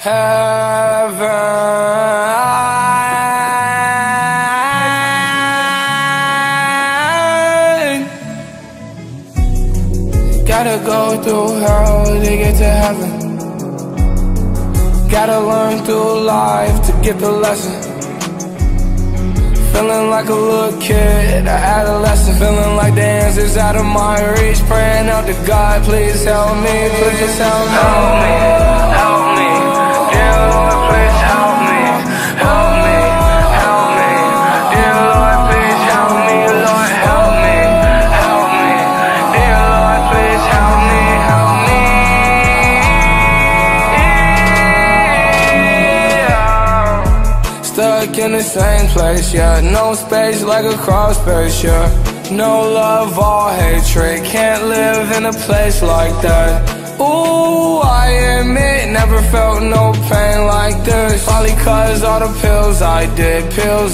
heaven. Gotta go through hell to get to heaven. Gotta learn through life to get the lesson. Feeling like a little kid, an adolescent. Feeling like the answer's out of my reach. Praying out to God, please help me, please help me. Help me, help me, dear Lord, please help me. Help me, help me, dear Lord, please help me. Lord, help me, dear Lord, please help me, help me. Stuck in the same place, yeah. No space like a crawl space, yeah. No love, all hatred. Can't live in a place like that. Ooh, I admit, never felt no pain like this. Probably cause all the pills I did, oh.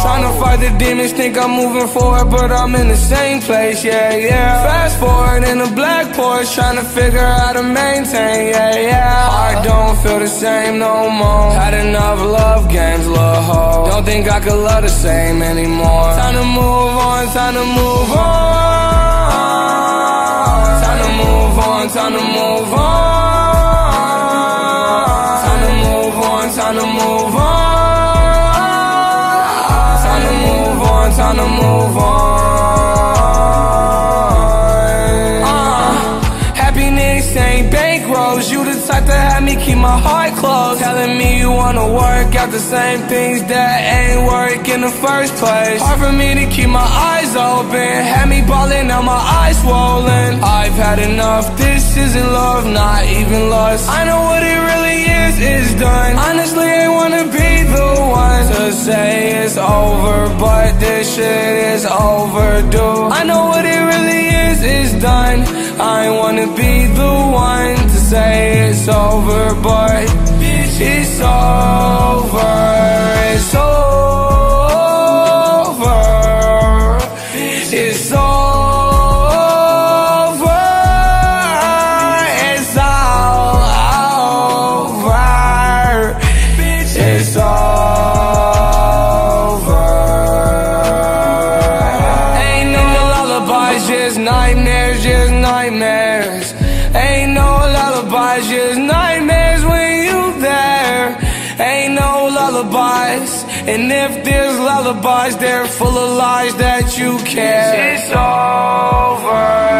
Tryna fight the demons, think I'm moving forward, but I'm in the same place, yeah, yeah. Fast forward in a black Porsche, tryna figure out how to maintain, yeah, yeah. I don't feel the same no more. Had enough love games, lil' ho. Don't think I could love the same anymore. Time to move on, time to move on. Time to move on, time to move on. Time to move on, time to move on. Time to move on, time to move on. Happiness ain't bankrolls. You the type to have me keep my heart closed. Telling me you wanna work out the same things that ain't work in the first place. Hard for me to keep my eyes open. Had me ballin', now my eyes swollen. I've had enough, this isn't love, not even lust. I know what it really is done. Honestly, I wanna be the one to say it's over, but this shit is overdue. I know what it really is done. I wanna be the one to say it's over, but bitch, it's over. It's over. It's over. It's all over. Bitch, it's over. Ain't no lullabies, just nightmares, just nightmares. Ain't no lullabies, just nightmares when you there. Ain't no lullabies, and if there's lullabies, they're full of lies that you care. It's over.